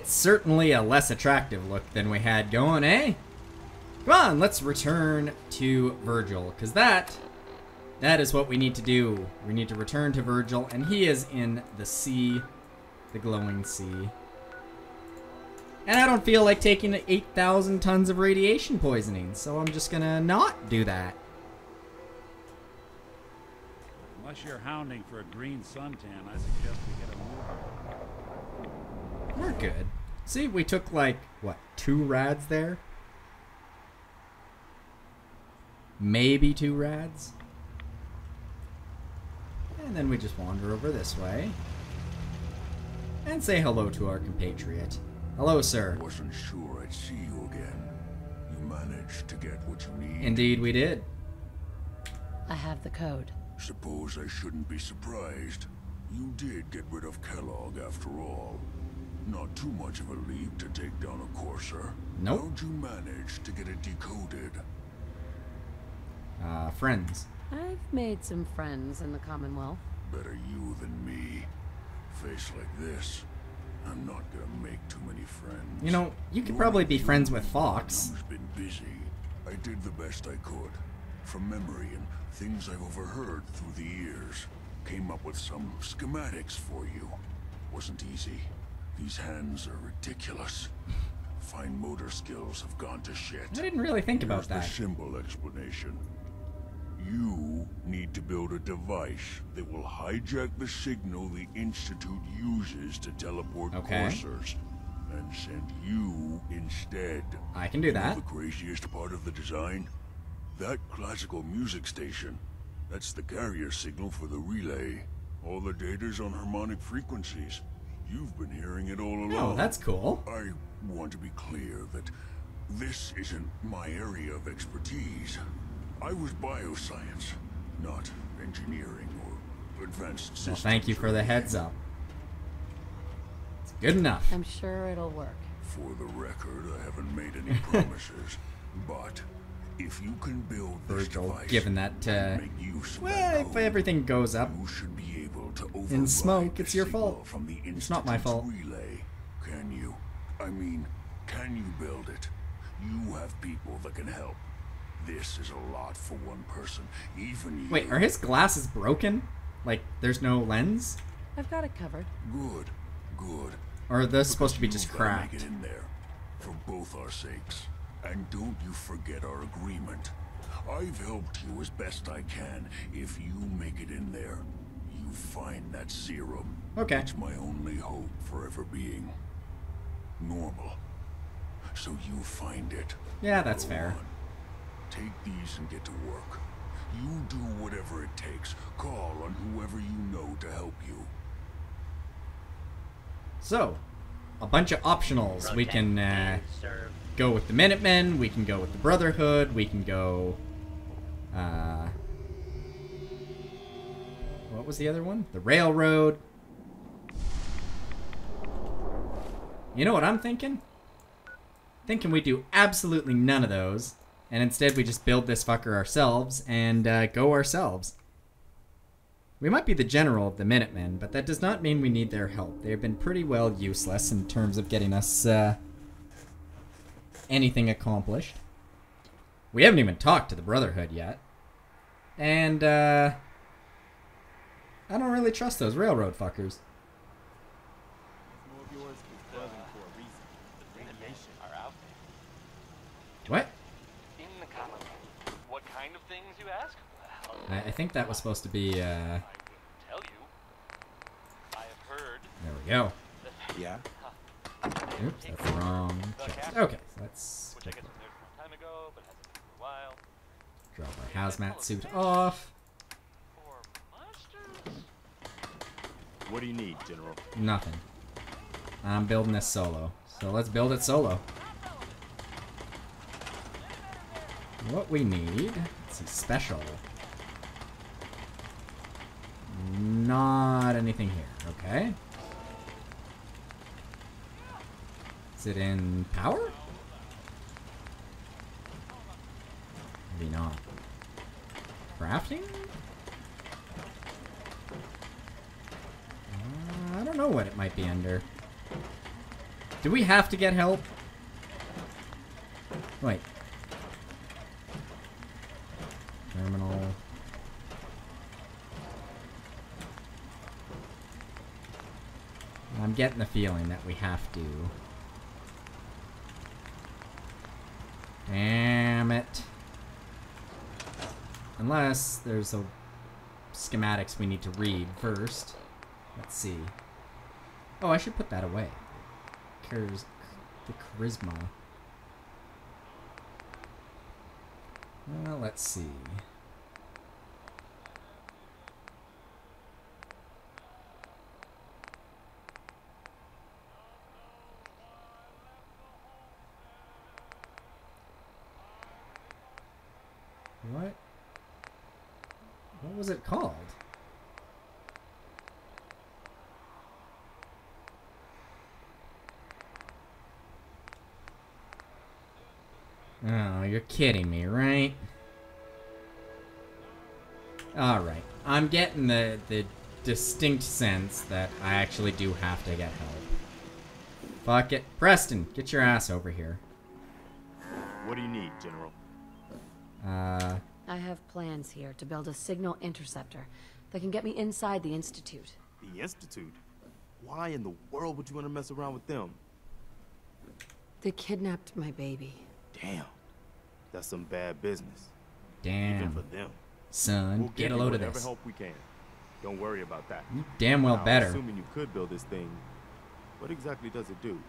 It's certainly a less attractive look than we had going, eh? Come on, let's return to Virgil, because that is what we need to do. We need to return to Virgil, and he is in the sea, the glowing sea. And I don't feel like taking 8,000 tons of radiation poisoning, so I'm just gonna not do that. Unless you're hounding for a green suntan, I suggest we get a move. We're good. See, we took like, what, 2 rads there? Maybe 2 rads? And then we just wander over this way. And say hello to our compatriot. Hello, sir. Wasn't sure I'd see you again. You managed to get what you need. Indeed, we did. I have the code. Suppose I shouldn't be surprised. You did get rid of Kellogg after all. Not too much of a leap to take down a Corser. Nope. How'd you manage to get it decoded? Friends. I've made some friends in the Commonwealth. Better you than me. Face like this, I'm not gonna make too many friends. You know, you could probably be friends with Fox. I've been busy. I did the best I could. From memory and things I've overheard through the years. Came up with some schematics for you. Wasn't easy. These hands are ridiculous. Fine motor skills have gone to shit. I didn't really think about that. Here's the simple explanation. You need to build a device that will hijack the signal the Institute uses to teleport coursers and send you instead. I can do that. You know the craziest part of the design? That classical music station. That's the carrier signal for the relay. All the data's on harmonic frequencies. You've been hearing it all along. Oh, that's cool. I want to be clear that this isn't my area of expertise. I was bioscience, not engineering or advanced systems. Well, thank you for the heads up. It's good enough. I'm sure it'll work. For the record, I haven't made any promises, but if you can build this device, given that, make use of if everything goes up, you should be in smoke, it's your fault. From the it's not my fault. Relay. Can you? I mean, can you build it? You have people that can help. This is a lot for one person, even you. Wait, are his glasses broken? Like, there's no lens? I've got it covered. Good, good. Or are those supposed to be just cracked? Make it in there, for both our sakes. And don't you forget our agreement. I've helped you as best I can. If you make it in there, find that serum. Okay. It's my only hope for ever being normal. So you find it. Yeah, that's fair. Take these and get to work. You do whatever it takes. Call on whoever you know to help you. So, a bunch of optionals. Protect, we can go with the Minutemen. We can go with the Brotherhood. We can go... what was the other one? The Railroad. You know what I'm thinking? Thinking we do absolutely none of those, and instead we just build this fucker ourselves and go ourselves. We might be the general of the Minutemen, but that does not mean we need their help. They have been pretty well useless in terms of getting us anything accomplished. We haven't even talked to the Brotherhood yet. And, I don't really trust those Railroad fuckers. What? What kind of things you ask? I think that was supposed to be. I wouldn't tell you. I have heard. There we go. Yeah. Oops, that's wrong. Okay, let's. Which I guess was there some time ago, but hasn't been for a while. Drop our hazmat suit off. What do you need, General? Nothing. I'm building this solo. So let's build it solo. What we need... Let's see, special. Not anything here. Okay. Is it in power? Maybe not. Crafting? I don't know what it might be under. Do we have to get help? Wait. Terminal. I'm getting the feeling that we have to. Damn it. Unless there's a schematics we need to read first. Let's see. Oh, I should put that away. The charisma. Well, let's see. What was it called? Oh, you're kidding me, right? Alright. I'm getting the distinct sense that I actually do have to get help. Fuck it. Preston, get your ass over here. What do you need, General? I have plans here to build a signal interceptor that can get me inside the Institute. The Institute? Why in the world would you want to mess around with them? They kidnapped my baby. Damn. That's some bad business. Damn. Even for them. Son, we'll get a load of this. Help we can. Don't worry about that. You damn well now, better. I'm assuming you could build this thing. What exactly does it do?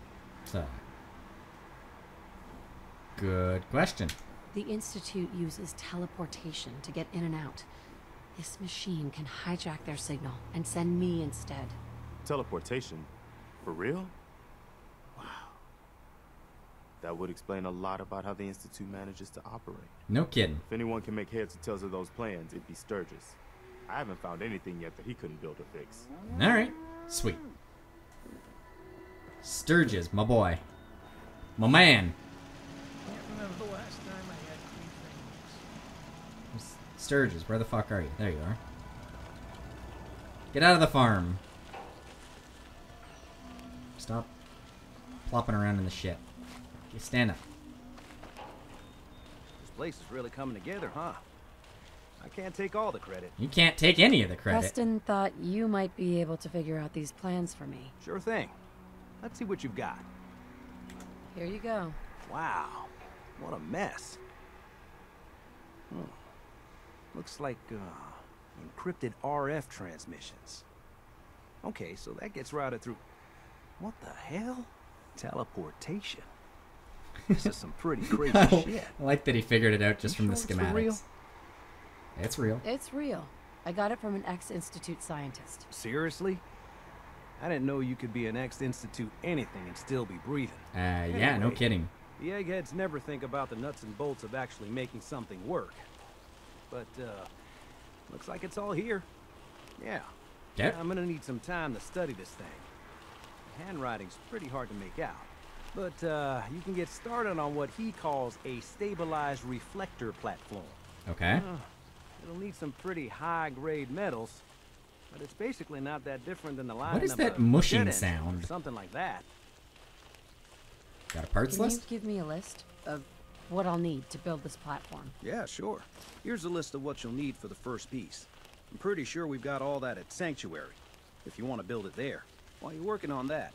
So. Good question. The Institute uses teleportation to get in and out. This machine can hijack their signal and send me instead. Teleportation? For real? Wow. That would explain a lot about how the Institute manages to operate. No kidding. If anyone can make heads or tails of those plans, it'd be Sturges. I haven't found anything yet that he couldn't build or fix. Alright. Sweet. Sturges, my boy. My man. Sturges, where the fuck are you? There you are. Get out of the farm. Stop plopping around in the shit. Okay, stand up. This place is really coming together, huh? I can't take all the credit. You can't take any of the credit. Preston thought you might be able to figure out these plans for me. Sure thing. Let's see what you've got. Here you go. Wow. What a mess. Hmm. Looks like encrypted RF transmissions. Okay, so that gets routed through. What the hell? Teleportation. This is some pretty crazy shit. I like that he figured it out just from the schematics. Real? It's real. It's real. I got it from an ex-Institute scientist. Seriously? I didn't know you could be an ex-Institute anything and still be breathing. Anyway, yeah, no kidding. The eggheads never think about the nuts and bolts of actually making something work. But, looks like it's all here. Yeah. Yep. I'm gonna need some time to study this thing. The handwriting's pretty hard to make out. But, you can get started on what he calls a stabilized reflector platform. Okay. It'll need some pretty high-grade metals. But it's basically not that different than the line. What is that mushing sound? Something like that. Got a parts list? Can you give me a list of what I'll need to build this platform? Yeah, sure. Here's a list of what you'll need for the first piece. I'm pretty sure we've got all that at Sanctuary, if you want to build it there. While you're working on that,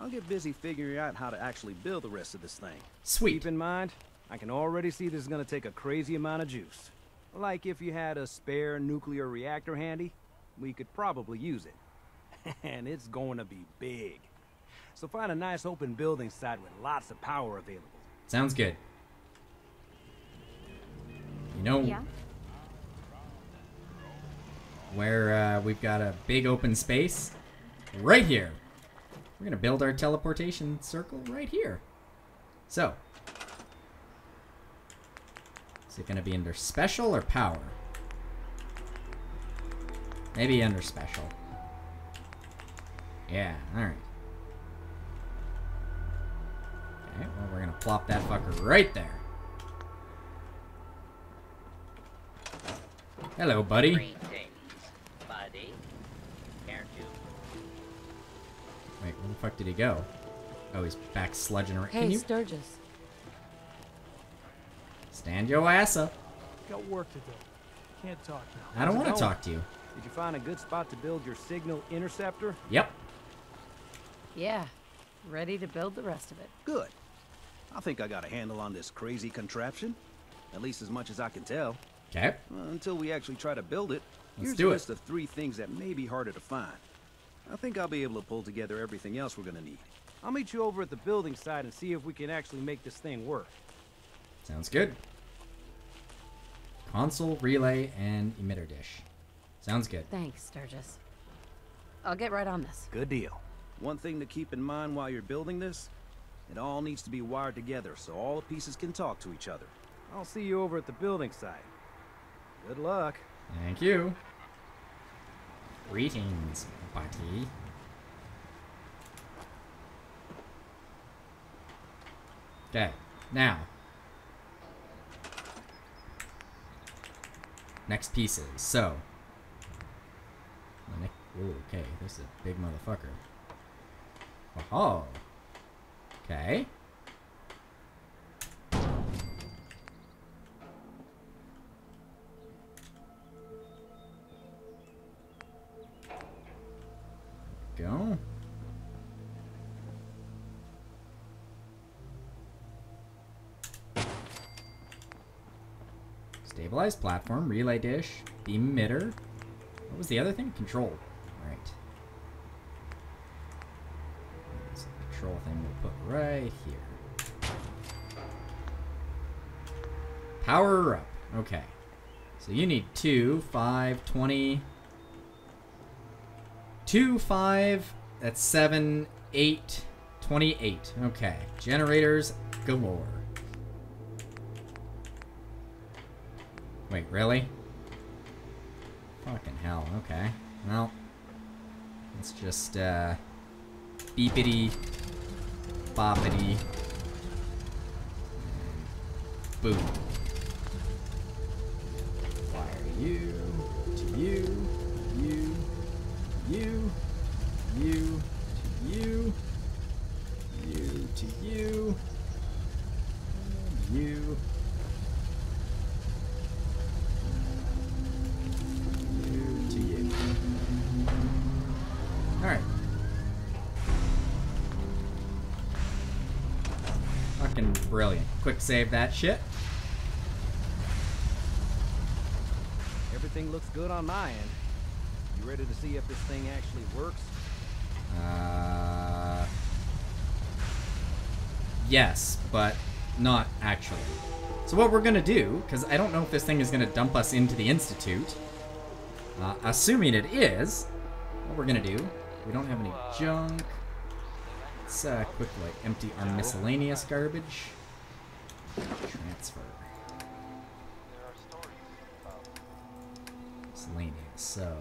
I'll get busy figuring out how to actually build the rest of this thing. Sweet. Keep in mind, I can already see this is going to take a crazy amount of juice. Like if you had a spare nuclear reactor handy, we could probably use it. And it's going to be big. So find a nice open building site with lots of power available. Sounds good. You know, yeah. Where we've got a big open space, right here. We're gonna build our teleportation circle right here. So, is it gonna be under special or power? Maybe under special. Yeah, alright. Okay, well we're gonna plop that fucker right there. Hello, buddy. Wait, where the fuck did he go? Oh, he's back sludging around. Hey, Sturges. Stand your ass up. Got work to do. Can't talk now. I don't want to talk to you. Did you find a good spot to build your signal interceptor? Yep. Yeah. Ready to build the rest of it. Good. I think I got a handle on this crazy contraption. At least as much as I can tell. Okay. Until we actually try to build it. Let's do it. Here's a list of 3 things that may be harder to find. I think I'll be able to pull together everything else we're going to need. I'll meet you over at the building site and see if we can actually make this thing work. Sounds good. Console, relay, and emitter dish. Sounds good. Thanks, Sturges. I'll get right on this. Good deal. One thing to keep in mind while you're building this, it all needs to be wired together so all the pieces can talk to each other. I'll see you over at the building site. Good luck. Thank you. Greetings, buddy. Okay, now. Next pieces, so. Ooh, okay, this is a big motherfucker. Oh. Okay. Go. Stabilized platform, relay dish, beam emitter. What was the other thing? Control. All right. This control thing we'll put right here. Power up. Okay. So you need 2, 5, 20. 2, 5, that's 7, 8, 28. Okay, generators galore. Wait, really? Fucking hell, okay. Well, let's just, beepity, boppity, and boom. Wire you, to you, you. You, you, to you, you, to you, you, you, to you. Alright. Fucking brilliant. Quick save that shit. Everything looks good on my end. You ready to see if this thing actually works? Yes, but not actually. So what we're gonna do, because I don't know if this thing is gonna dump us into the Institute. Assuming it is, what we're gonna do, we don't have any junk. Let's quickly empty our miscellaneous garbage. Transfer. Miscellaneous, so...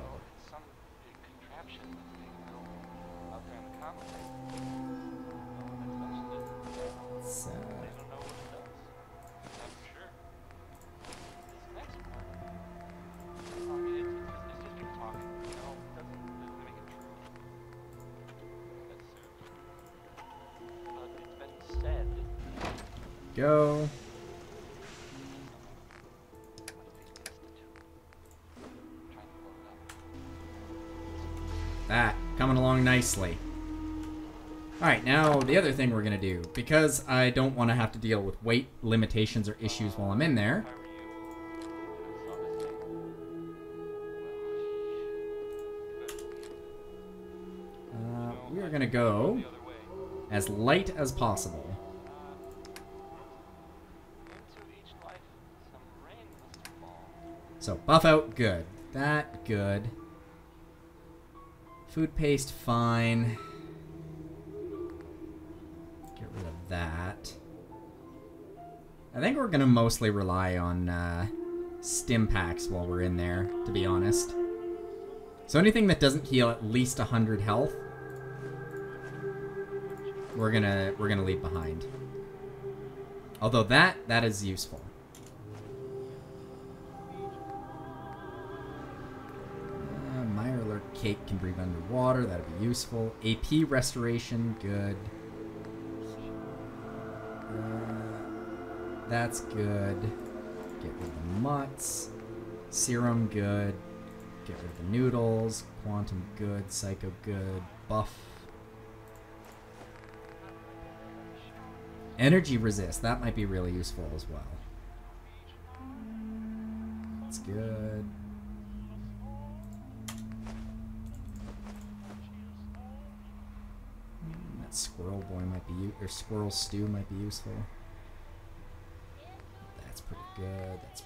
Go. That, coming along nicely. Alright, now the other thing we're gonna do, because I don't want to have to deal with weight limitations or issues while I'm in there, we are gonna go as light as possible. So, buff out, good. That, good. Food paste, fine. Get rid of that. I think we're gonna mostly rely on stim packs while we're in there, to be honest. So anything that doesn't heal at least 100 health, we're gonna leave behind. Although that is useful. Cake can breathe underwater, that'd be useful. AP restoration, good. That's good. Get rid of the mutts. Serum, good. Get rid of the noodles. Quantum, good. Psycho, good. Buff. Energy resist. That might be really useful as well. That's good. That squirrel boy might be or squirrel stew might be useful. That's pretty good. That's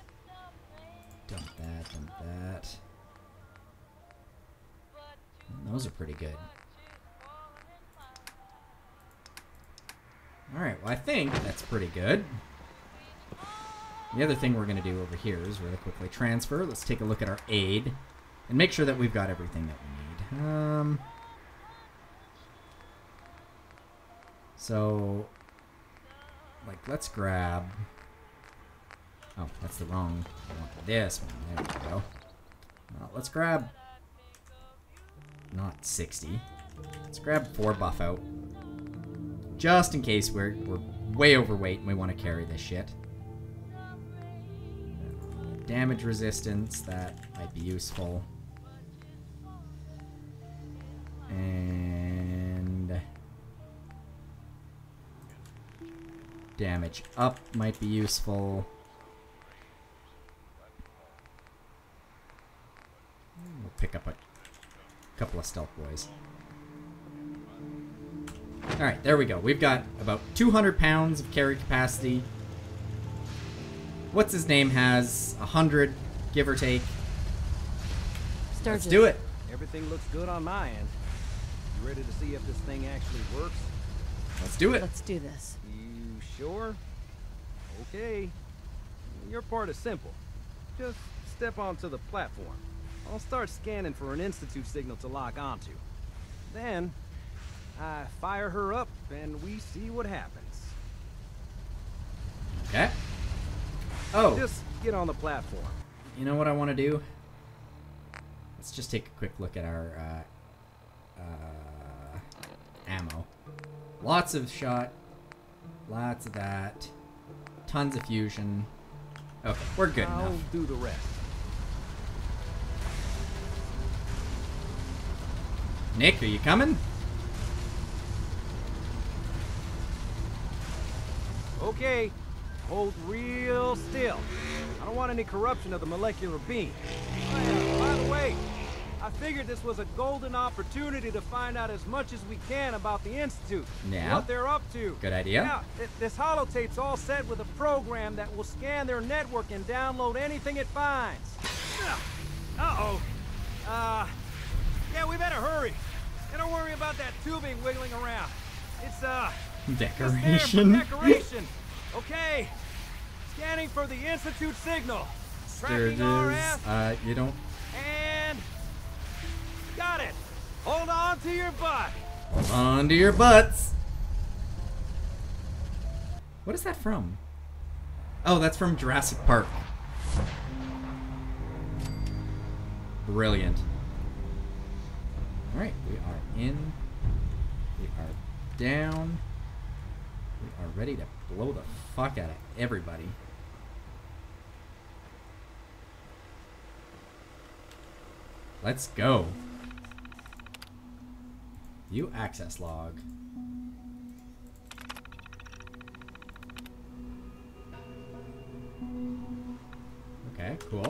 dump that, dump that. Those are pretty good. Alright, well I think that's pretty good. The other thing we're going to do over here is really quickly transfer. Let's take a look at our aid and make sure that we've got everything that we need. So, like, let's grab... Oh, that's the wrong... I want this one. There we go. Let's grab... Not 60. Let's grab 4 buff out. Just in case we're way overweight and we want to carry this shit. Damage resistance, that might be useful. And... damage up might be useful. We'll pick up a couple of stealth boys. Alright, there we go. We've got about 200 pounds of carry capacity. What's his name has 100, give or take. Sturges. Let's do it. Everything looks good on my end. You ready to see if this thing actually works? Let's do it. Let's do this. You sure? Okay. Your part is simple. Just step onto the platform. I'll start scanning for an Institute signal to lock onto. Then I fire her up and we see what happens. Okay. Oh. Just get on the platform. You know what I want to do? Let's just take a quick look at our ammo. Lots of shot. Lots of that. Tons of fusion. Okay, we're good enough. I'll do the rest. Nick, are you coming? Okay. Hold real still. I don't want any corruption of the molecular beam. By the way, I figured this was a golden opportunity to find out as much as we can about the Institute. Now, what they're up to. Good idea. Now, this holotape's all set with a program that will scan their network and download anything it finds. Uh-oh. Yeah, we better hurry. And don't worry about that tubing wiggling around. It's, decoration. It's there for decoration. Okay. Scanning for the Institute signal. Sturges, tracking RF. You don't... And... Got it. Hold on to your butt. Hold on to your butts. What is that from? Oh, that's from Jurassic Park. Brilliant. Alright, we are in. We are down. We are ready to blow the fuck out of everybody. Let's go. View access log. Okay, cool.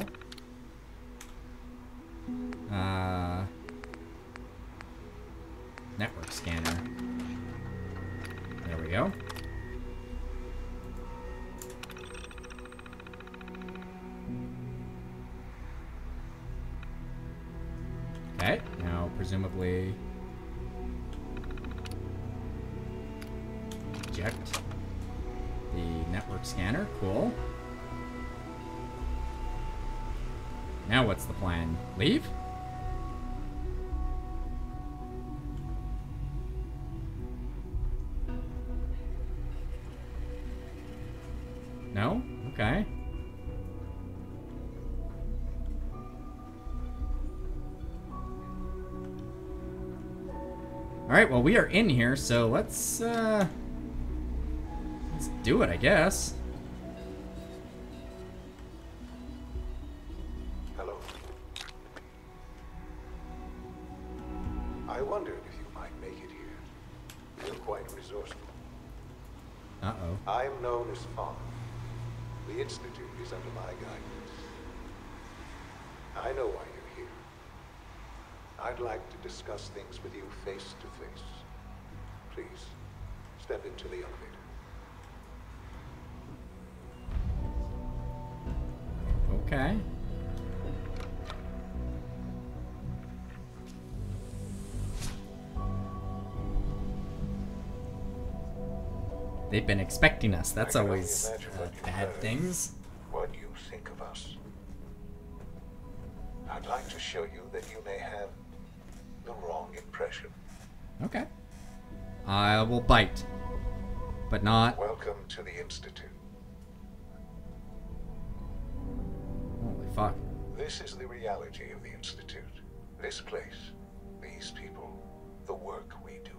Network scanner. There we go. Okay, now presumably eject the network scanner, cool. Now what's the plan? Leave? No? Okay. Alright, well we are in here, so let's do it, I guess. Hello. I wondered if you might make it here. You're quite resourceful. Uh-oh. I am known as Father. The Institute is under my guidance. I know why you're here. I'd like to discuss things with you face to face. Please, step into the elevator. Okay. They've been expecting us. That's always bad things. What you think of us? I'd like to show you that you may have the wrong impression. Okay. I will bite, but not. Welcome to the Institute. Holy fuck. This is the reality of the Institute. This place, these people, the work we do.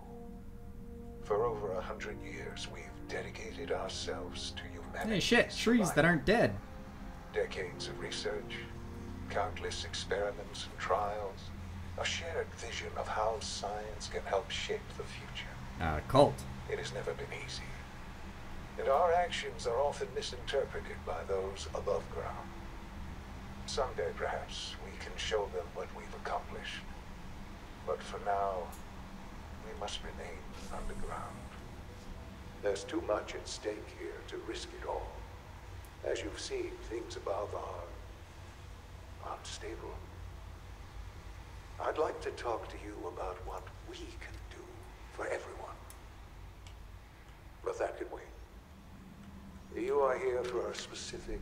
For over 100 years, we've dedicated ourselves to humanity. Hey, shit, trees life. That aren't dead. Decades of research, countless experiments and trials, a shared vision of how science can help shape the future. Cult. It has never been easy, and our actions are often misinterpreted by those above ground. Someday, perhaps, we can show them what we've accomplished. But for now, we must remain underground. There's too much at stake here to risk it all. As you've seen, things above are unstable. I'd like to talk to you about what we can do for everyone. But that can wait. You are here for a specific,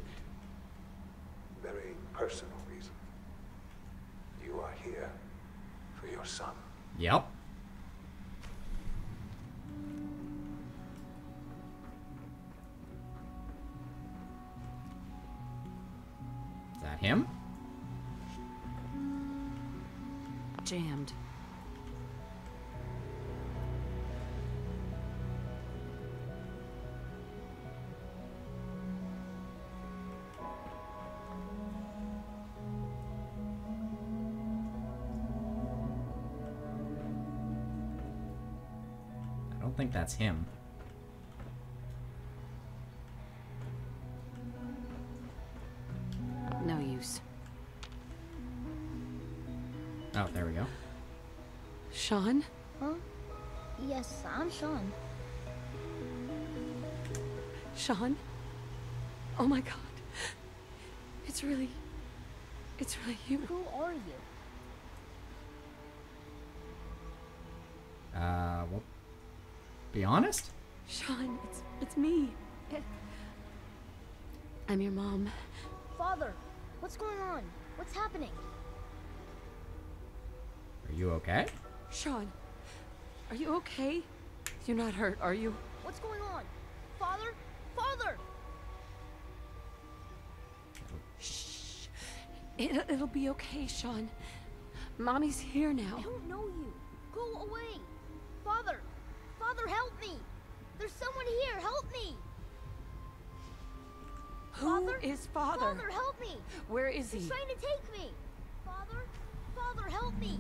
very personal reason. You are here for your son. Yep. Is that him? Jammed. I don't think that's him. No use. Oh, there we go. Sean? Huh? Yes, I'm Sean. Sean? Oh my god. It's really you. Who are you? Well, be honest? Sean, it's me. I'm your mom. Father, what's going on? What's happening? Are you okay? Sean, are you okay? You're not hurt, are you? What's going on? Father? Father! Shh. It'll be okay, Sean. Mommy's here now. I don't know you. Go away. Father! Father, help me! There's someone here! Help me! Who is Father? Father, help me! Where is he? He's trying to take me! Father? Father, help me!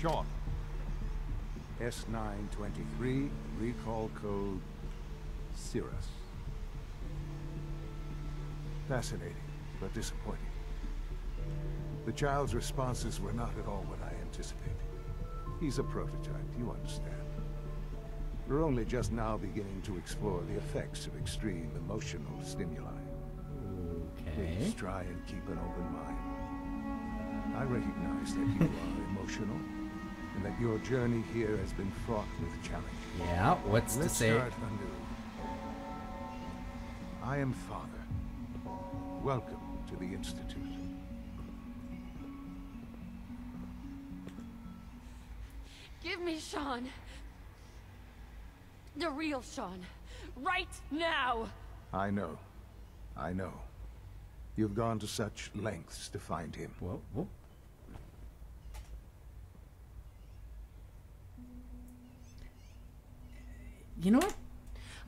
Sean. S-923, recall code Cirrus. Fascinating, but disappointing. The child's responses were not at all what I anticipated. He's a prototype, you understand. We're only just now beginning to explore the effects of extreme emotional stimuli. Please try and keep an open mind. I recognize that you are emotional and that your journey here has been fraught with challenge. Yeah, what's to say? Let's start anew. I am Father. Welcome to the Institute. Give me Sean. The real Sean. Right now! I know. I know. You've gone to such lengths to find him. Whoa, whoa. You know what?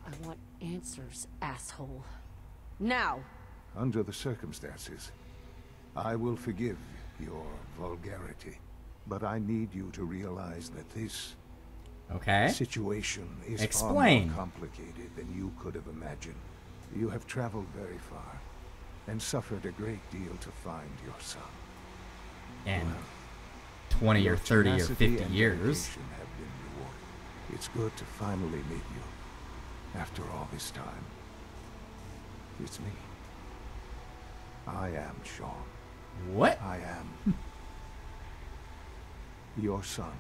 I want answers, asshole. Now! Under the circumstances, I will forgive your vulgarity, but I need you to realize that this situation is far more complicated than you could have imagined. You have traveled very far and suffered a great deal to find your son. And 20 or 30 or 50 years have been rewarded. It's good to finally meet you after all this time. It's me. I am Sean. What? I am your son.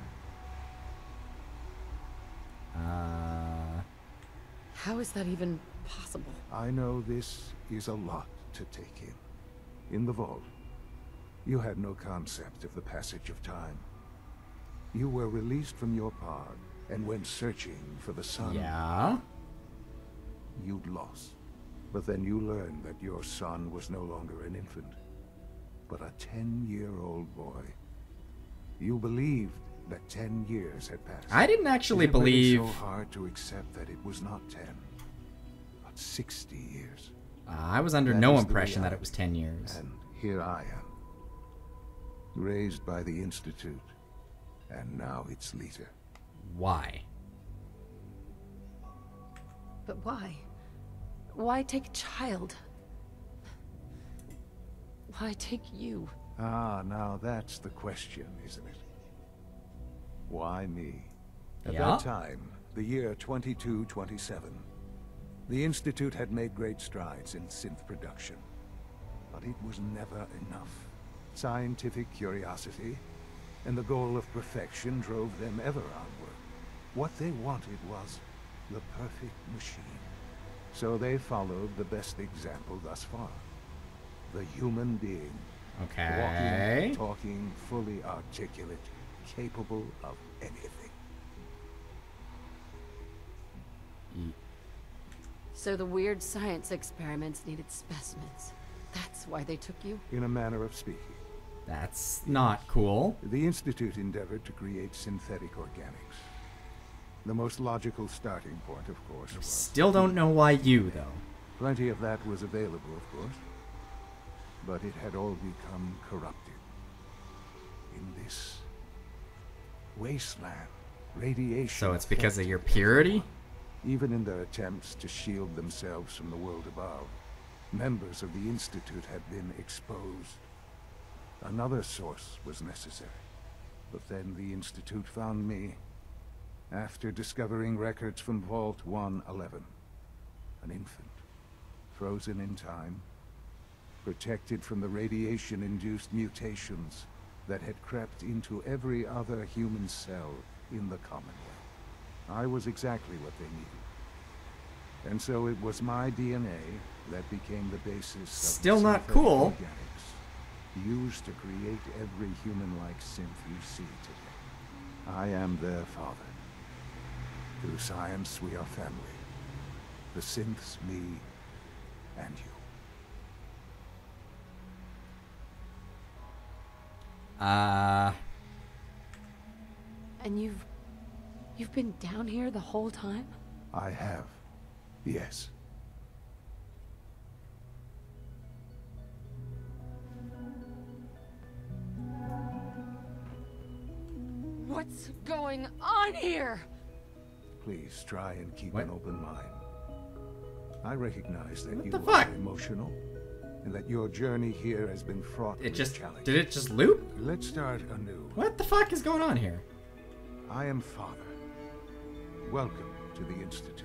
How is that even possible? I know this is a lot to take in. In the vault, you had no concept of the passage of time. You were released from your pod and went searching for the sun. Yeah. You'd lost. But then you learned that your son was no longer an infant, but a 10-year-old boy. You believed that 10 years had passed. I didn't actually believe. It was so hard to accept that it was not 10, but 60 years. I was under no impression that it was 10 years. And here I am, raised by the Institute, and now its leader. Why? But why? Why take a child? Why take you? Ah, now that's the question, isn't it? Why me? At that time, the year 2227, the Institute had made great strides in synth production. But it was never enough. Scientific curiosity and the goal of perfection drove them ever onward. What they wanted was the perfect machine. So they followed the best example thus far. The human being. Walking, talking, fully articulate, capable of anything. So the weird science experiments needed specimens. That's why they took you? In a manner of speaking. That's not cool. The Institute endeavored to create synthetic organics. The most logical starting point, of course. Still don't know why you, though. Plenty of that was available, of course. But it had all become corrupted. In this wasteland, radiation... So it's because of your purity? Even in their attempts to shield themselves from the world above, members of the Institute had been exposed. Another source was necessary. But then the Institute found me... after discovering records from Vault 111. An infant, frozen in time, protected from the radiation-induced mutations that had crept into every other human cell in the Commonwealth. I was exactly what they needed. And so it was my DNA that became the basis of organics used to create every human-like synth you see today. I am their father. Through science, we are family. The synths, me, and you. And you've been down here the whole time? I have, yes. What's going on here? Please try and keep an open mind. I recognize that you are emotional, and that your journey here has been fraught with challenges. Did it just loop? Let's start anew. What the fuck is going on here? I am Father. Welcome to the Institute.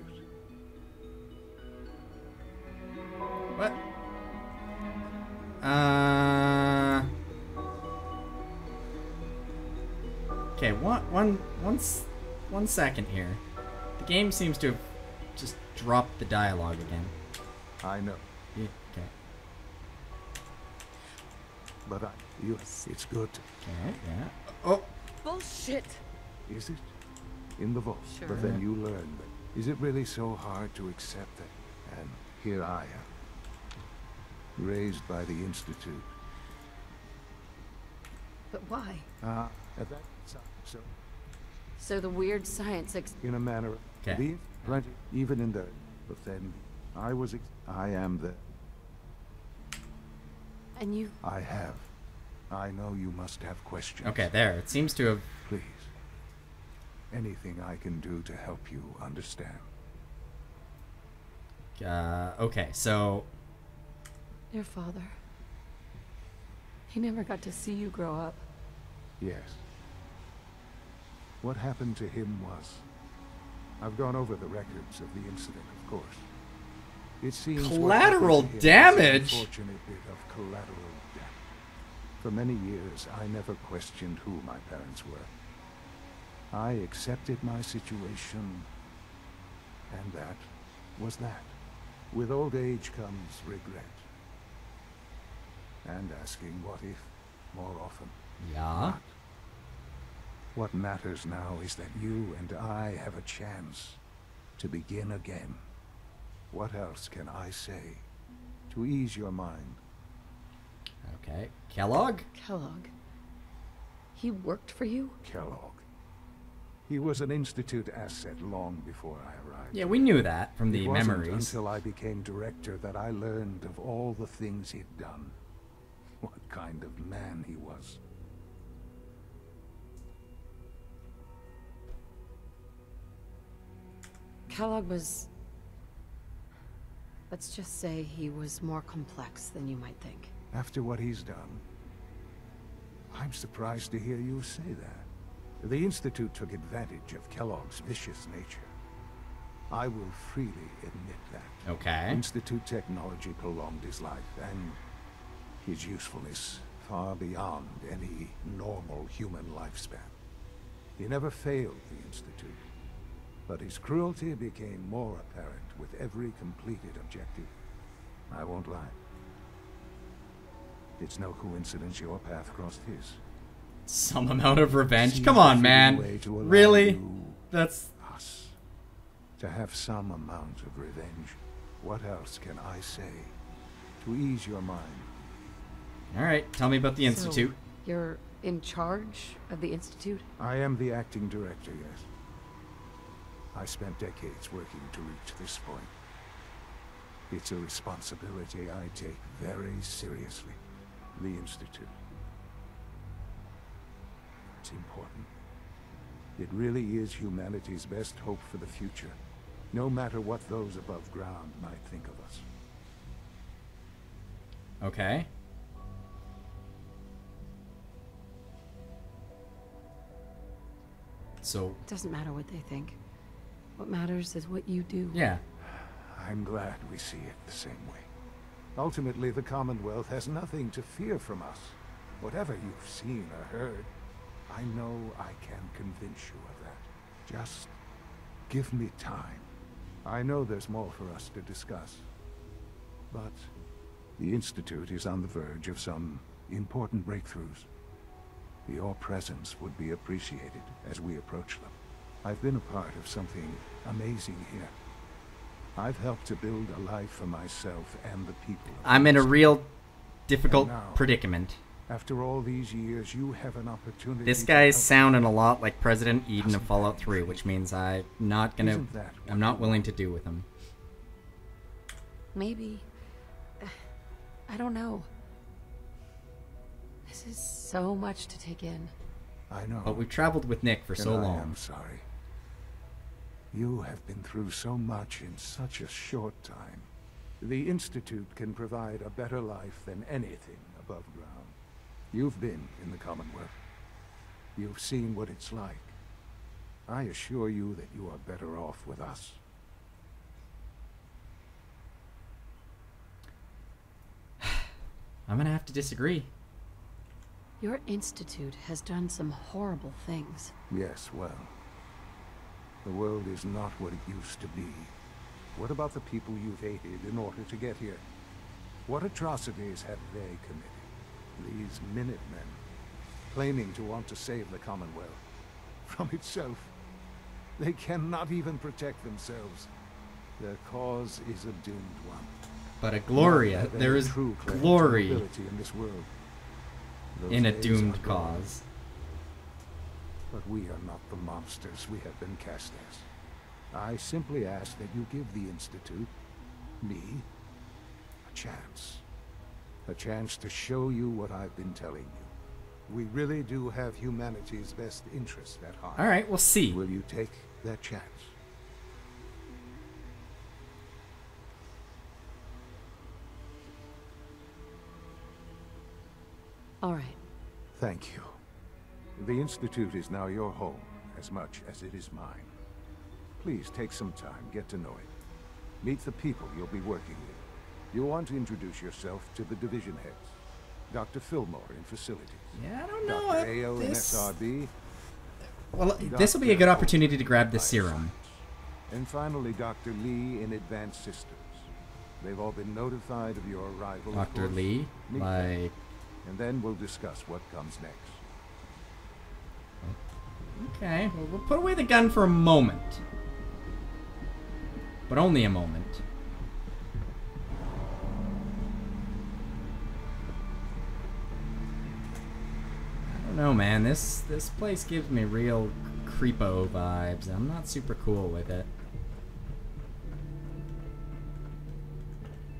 What? Okay, one second here. The game seems to have just dropped the dialogue again. I know. Yeah, okay. But it's good. Okay, yeah. Oh! Bullshit! Is it? In the vault. Sure. But then you learn that. Is it really so hard to accept that? And here I am. Raised by the Institute. But why? At that time, so the weird science in a manner, even in the, but then I am the And you... I have. I know you must have questions. Okay, there. It seems to have... Please. Anything I can do to help you understand. Okay, so... Your father. He never got to see you grow up. Yes. What happened to him was... I've gone over the records of the incident, of course. It seems collateral damage. Unfortunate bit of collateral damage. For many years, I never questioned who my parents were. I accepted my situation, and that was that. With old age comes regret, and asking what if more often. Yeah. Not. What matters now is that you and I have a chance to begin again. What else can I say to ease your mind? Okay. Kellogg? Kellogg. He worked for you? Kellogg. He was an Institute asset long before I arrived. Yeah, we knew that from the memories. It wasn't until I became director that I learned of all the things he'd done. What kind of man he was. Kellogg was... Let's just say he was more complex than you might think. After what he's done, I'm surprised to hear you say that. The Institute took advantage of Kellogg's vicious nature. I will freely admit that. Okay. Institute technology prolonged his life, and his usefulness far beyond any normal human lifespan. He never failed the Institute. But his cruelty became more apparent with every completed objective. I won't lie. It's no coincidence your path crossed his. Some amount of revenge? Come on, man. Really? That's... us. To have some amount of revenge. What else can I say to ease your mind? Alright, tell me about the Institute. So you're in charge of the Institute? I am the acting director, yes. I spent decades working to reach this point. It's a responsibility I take very seriously. The Institute. It's important. It really is humanity's best hope for the future, no matter what those above ground might think of us. Okay. So... It doesn't matter what they think. What matters is what you do. Yeah. I'm glad we see it the same way. Ultimately, the Commonwealth has nothing to fear from us. Whatever you've seen or heard, I know I can convince you of that. Just give me time. I know there's more for us to discuss. But the Institute is on the verge of some important breakthroughs. Your presence would be appreciated as we approach them. I've been a part of something amazing here. I've helped to build a life for myself and the people. I'm in a real difficult predicament. After all these years, you have an opportunity. This guy is sounding a lot like President Eden of Fallout 3, which means I'm not willing to do with him. Maybe. I don't know. This is so much to take in. I know. But we've traveled with Nick for so long. I'm sorry. You have been through so much in such a short time. The Institute can provide a better life than anything above ground. You've been in the Commonwealth. You've seen what it's like. I assure you that you are better off with us. I'm gonna have to disagree. Your Institute has done some horrible things. Yes, well... The world is not what it used to be. What about the people you've aided in order to get here? What atrocities have they committed? These Minutemen, claiming to want to save the Commonwealth from itself. They cannot even protect themselves. Their cause is a doomed one. But a Gloria, there is true glory in this world. In a doomed cause. But we are not the monsters we have been cast as. I simply ask that you give the Institute, me, a chance. A chance to show you what I've been telling you. We really do have humanity's best interest at heart. All right, we'll see. Will you take that chance? All right. Thank you. The Institute is now your home, as much as it is mine. Please take some time, get to know it. Meet the people you'll be working with. You'll want to introduce yourself to the division heads. Dr. Fillmore in Facilities. Yeah, I don't know. Dr. Ayo in SRB. Well, this will be a good opportunity to grab the serum. And finally, Dr. Lee in Advanced Systems. They've all been notified of your arrival. Dr. Lee, my... And then we'll discuss what comes next. Okay, well, we'll put away the gun for a moment. But only a moment. I don't know, man. This place gives me real creepo vibes. I'm not super cool with it.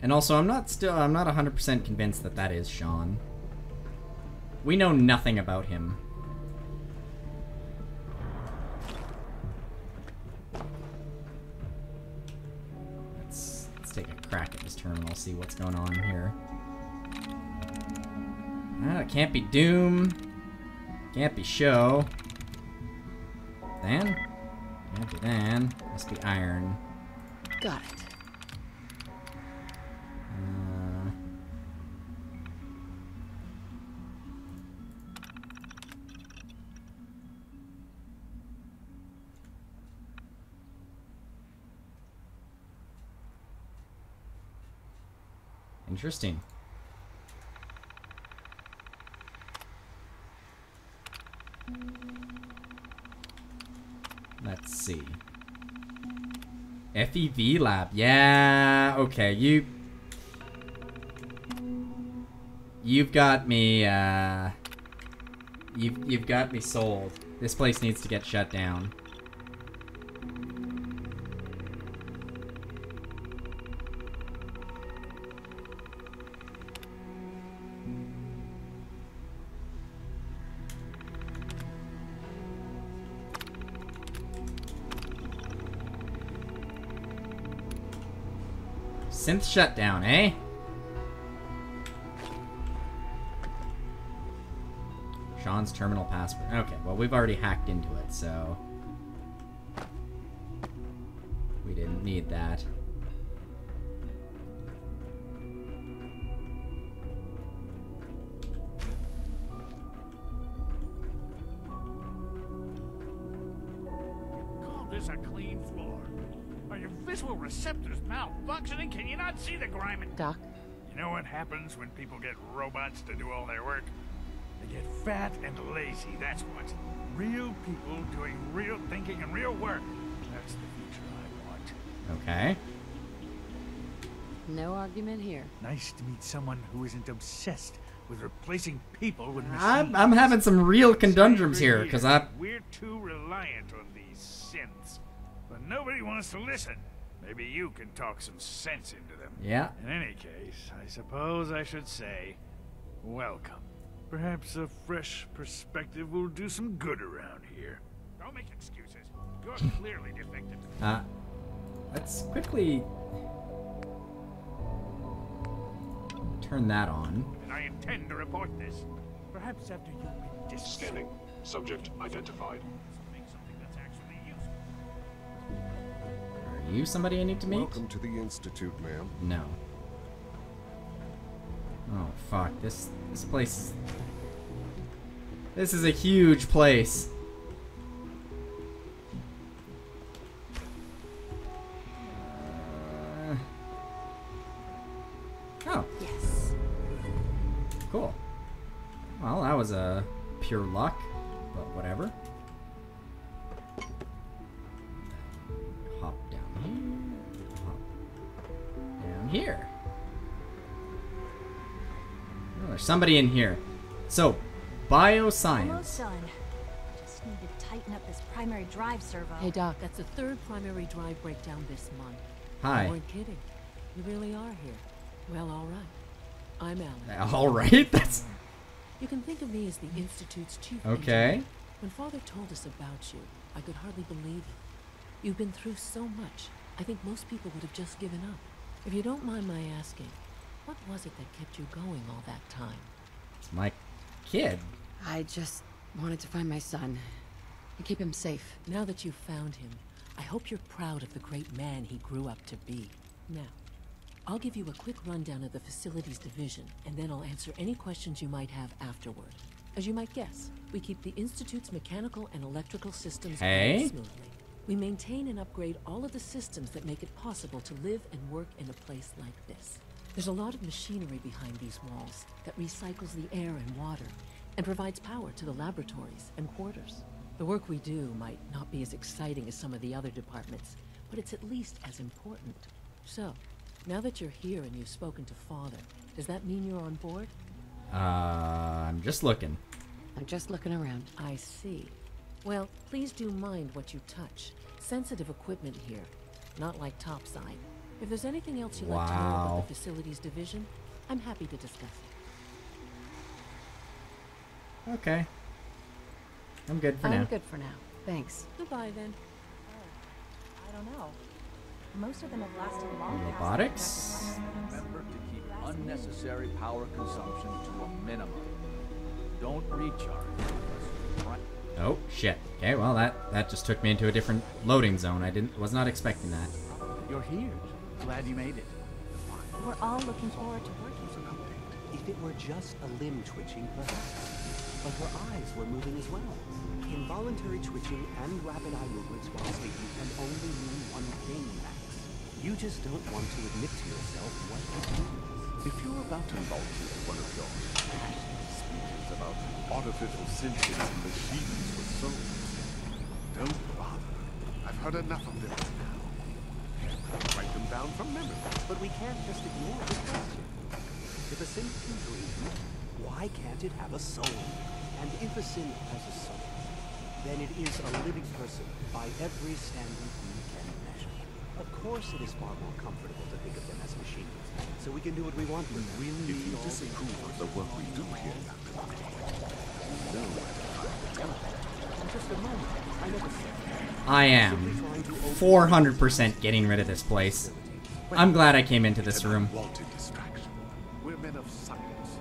And also, I'm not 100% convinced that that is Sean. We know nothing about him. Let's take a crack at this terminal, see what's going on here. Ah, it can't be Doom. Can't be Show. Then? Can't be Then. Must be Iron. Got it. Interesting. Let's see. FEV lab. Yeah, okay. You've got me you've got me sold. This place needs to get shut down. Synth shutdown, eh? Sean's terminal password. Okay, well, we've already hacked into it, so... we didn't need that. Call this a clean floor. Are your visual receptors malfunctioning? Can you not see the grime? Doc? You know what happens when people get robots to do all their work? They get fat and lazy, that's what. Real people doing real thinking and real work. That's the future I want. Okay. No argument here. Nice to meet someone who isn't obsessed with replacing people with machines. I'm having some real conundrums here, because we're too reliant on these synths. But nobody wants to listen. Maybe you can talk some sense into them. Yeah. In any case, I suppose I should say, welcome. Perhaps a fresh perspective will do some good around here. Don't make excuses. You're clearly defective. Let's quickly turn that on. And I intend to report this. Perhaps after you've been scanning. Subject identified. Are you somebody I need to meet? Welcome to the Institute, ma'am. No. Oh fuck! This place. This is a huge place. Oh. Yes. Cool. Well, that was a pure luck, but whatever. Hop down here. Oh, there's somebody in here. So, bioscience. Almost done. Just need to tighten up this primary drive servo. Hey Doc, that's the third primary drive breakdown this month. Hi. You weren't kidding. You really are here. Well, all right. I'm Alan. All right. That's... You can think of me as the Institute's chief engineer. Okay. When Father told us about you, I could hardly believe it. You've been through so much. I think most people would have just given up. If you don't mind my asking, what was it that kept you going all that time? My kid. I just wanted to find my son and keep him safe. Now that you've found him, I hope you're proud of the great man he grew up to be. Now, I'll give you a quick rundown of the Facilities Division, and then I'll answer any questions you might have afterward. As you might guess, we keep the Institute's mechanical and electrical systems running smoothly. We maintain and upgrade all of the systems that make it possible to live and work in a place like this. There's a lot of machinery behind these walls that recycles the air and water, and provides power to the laboratories and quarters. The work we do might not be as exciting as some of the other departments, but it's at least as important. So, now that you're here and you've spoken to Father, does that mean you're on board? I'm just looking. I'm just looking around. I see. Well, please do mind what you touch. Sensitive equipment here, not like topside. If there's anything else you'd like to know about the Facilities Division, I'm happy to discuss it. Okay. I'm good for now. I'm good for now. Thanks. Goodbye then. Oh, I don't know. Most of them have lasted long. Robotics? Remember to keep unnecessary power consumption to a minimum. Don't recharge. Oh shit. Okay, well that just took me into a different loading zone. I was not expecting that. You're here. Glad you made it. We're all looking forward to working for you. If it were just a limb twitching, perhaps. But her eyes were moving as well. Involuntary twitching and rapid eye movements while sleeping can only mean one thing, Max. You just don't want to admit to yourself what it means. If you're about to involve you in one of your passionate speeches about artificial synthesis and machines with souls, don't bother. I've heard enough of this now. I'll write them down from memory. But we can't just ignore the question. If a synth can dream, why can't it have a soul? And if a synth has a soul, then it is a living person by every standard we can measure. Of course it is far more comfortable to think of them as machines, so we can do what we want with them. If you disapprove of the work we do here, Dr. Lee, no, in just a moment, I never said that. I am 400% getting rid of this place. I'm glad I came into this room.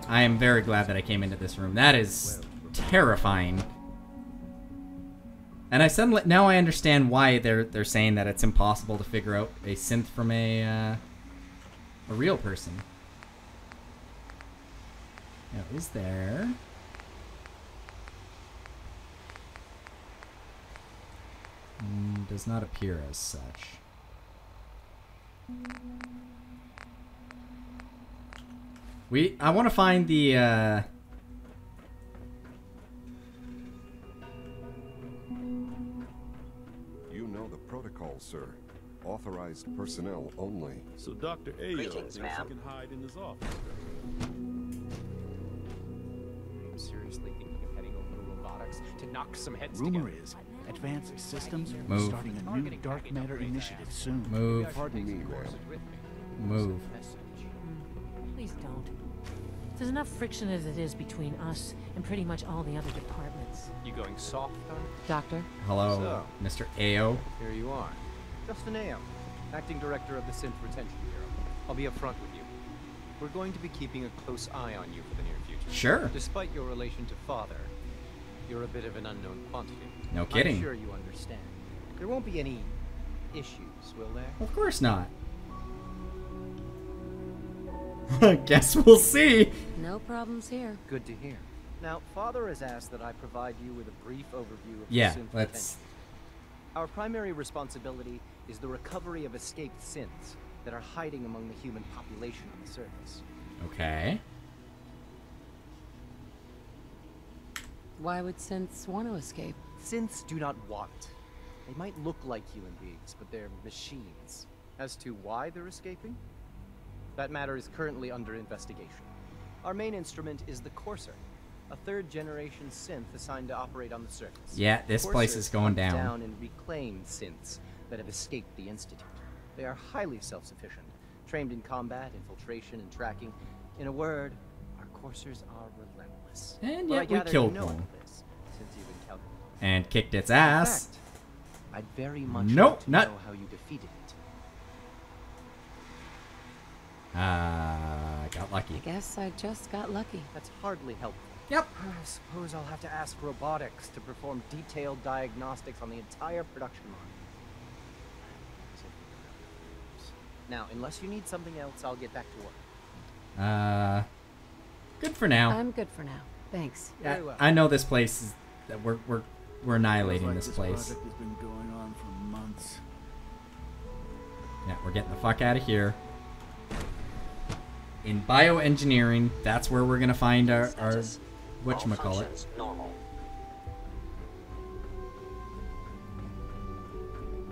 I am very glad that I came into this room. That is terrifying. And I suddenly now I understand why they're saying that it's impossible to figure out a synth from a real person. Now is there? Does not appear as such. I want to find the. Protocol, sir. Authorized personnel only. So Dr. Ayo thinks he can hide in his office. I'm seriously thinking of heading over to robotics to knock some heads together. Rumor is, advanced systems are starting a new dark matter initiative soon. Move. Pardon me, ma'am. Move. Please don't. There's enough friction as it is between us and pretty much all the other departments. You going soft, Doctor? Hello, so, Mr. Ayo. Here you are. Justin Ayo, Acting Director of the Synth Retention Bureau. I'll be upfront with you. We're going to be keeping a close eye on you for the near future. Sure. Despite your relation to Father, you're a bit of an unknown quantity. No kidding. I'm sure you understand. There won't be any issues, will there? Of course not. I guess we'll see. No problems here. Good to hear. Now, Father has asked that I provide you with a brief overview of the synth retention. Our primary responsibility is the recovery of escaped synths that are hiding among the human population on the surface. Okay. Why would synths want to escape? Synths do not want. They might look like human beings, but they're machines. As to why they're escaping? That matter is currently under investigation. Our main instrument is the Corser, a third-generation synth assigned to operate on the surface. Yeah, this place is going down. Corsers hunt down and reclaim synths that have escaped the Institute. They are highly self-sufficient, trained in combat, infiltration, and tracking, In a word, our coursers are relentless. And yet we killed one. And kicked its ass. I'd very much know how you defeated it. I got lucky. I guess I just got lucky. That's hardly helpful. Yep. I suppose I'll have to ask robotics to perform detailed diagnostics on the entire production line. Now, unless you need something else, I'll get back to work. Good for now. I'm good for now. Thanks. Very well. I know this place is that we're annihilating this place. Project has been going on for months. Yeah, we're getting the fuck out of here. In bioengineering, that's where we're gonna find our whatchamacallit.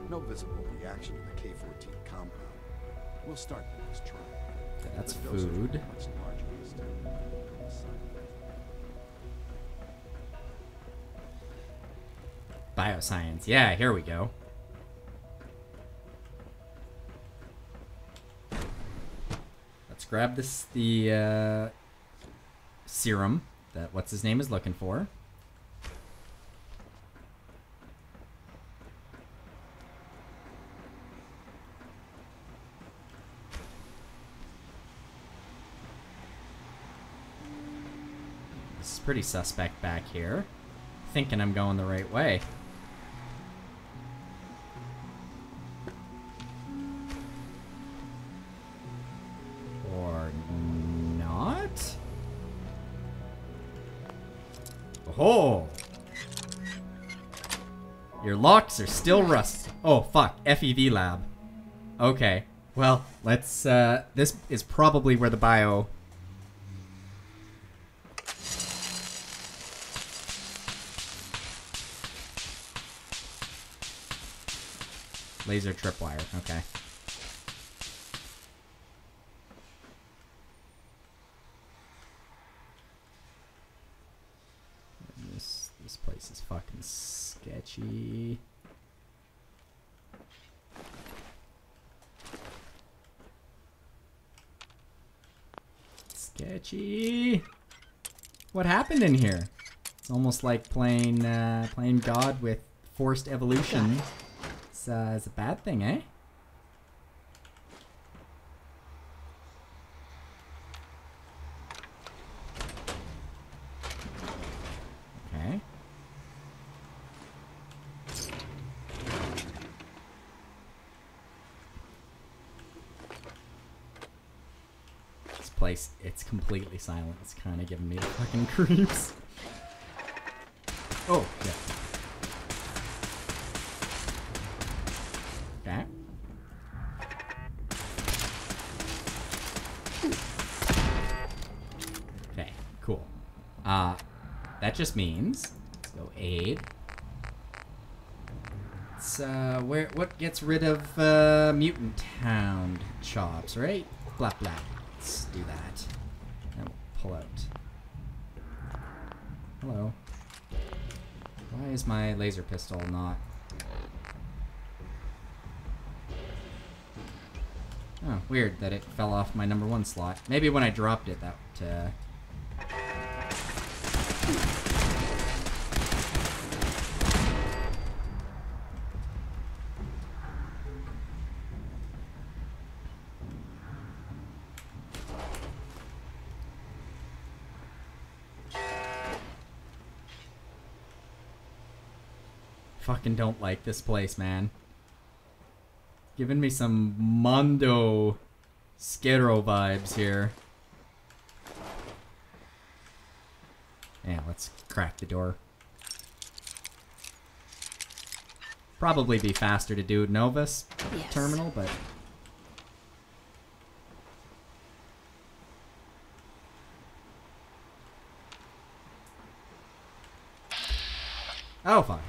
No visible reaction to the K14 compound. We'll start the next trial. That's food. Bioscience. Yeah, here we go. Let's grab this, the serum that what's his name is looking for. This is pretty suspect back here. Thinking I'm going the right way. Oh! Your locks are still rusted. Oh, fuck. FEV lab. Okay. Well, let's, this is probably where the bio... Laser tripwire. Okay. Fucking sketchy. Sketchy. What happened in here? It's almost like playing playing God with forced evolution. It's a bad thing, eh? It's completely silent. It's kind of giving me the fucking creeps. Oh, yeah. Okay. Okay, cool. That just means... Let's go aid. It's, what gets rid of, mutant hound chops, right? Blah, blah. Let's do that. And we'll pull out. Hello. Why is my laser pistol not... Oh, weird that it fell off my number one slot. Maybe when I dropped it, that... Fucking don't like this place, man. Giving me some Mondo Schero vibes here. Yeah, let's crack the door. Probably be faster to do Novus terminal, but... Oh, fuck.